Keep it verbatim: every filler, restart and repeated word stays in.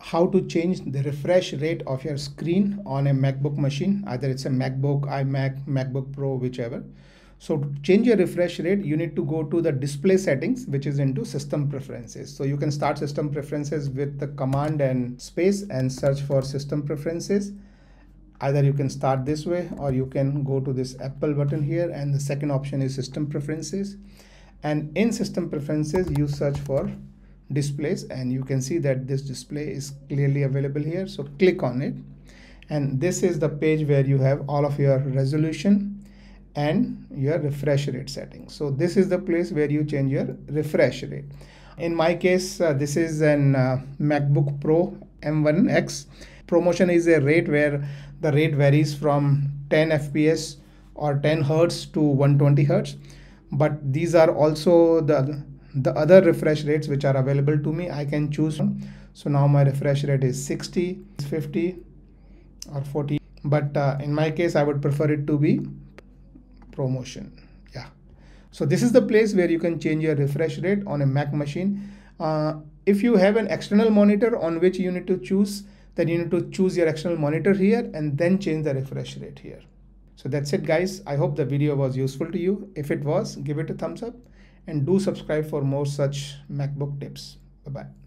how to change the refresh rate of your screen on a MacBook machine, either it's a MacBook, iMac, MacBook Pro, whichever. So to change your refresh rate, you need to go to the display settings, which is into system preferences. So you can start system preferences with the command and space and search for system preferences. Either you can start this way, or you can go to this Apple button here, and the second option is system preferences. And in system preferences, you search for displays, and you can see that this display is clearly available here. So click on it, and this is the page where you have all of your resolution and your refresh rate settings. So this is the place where you change your refresh rate. In my case, uh, this is an uh, MacBook Pro M one X. ProMotion is a rate where the rate varies from ten F P S or ten hertz to one twenty hertz, but these are also the the other refresh rates which are available to me. I can choose from. So now my refresh rate is sixty, fifty, or forty, but uh, in my case I would prefer it to be ProMotion. Yeah, so this is the place where you can change your refresh rate on a Mac machine. Uh, if you have an external monitor on which you need to choose, then you need to choose your external monitor here and then change the refresh rate here. So that's it, guys. I hope the video was useful to you. If it was, give it a thumbs up and do subscribe for more such MacBook tips. Bye bye.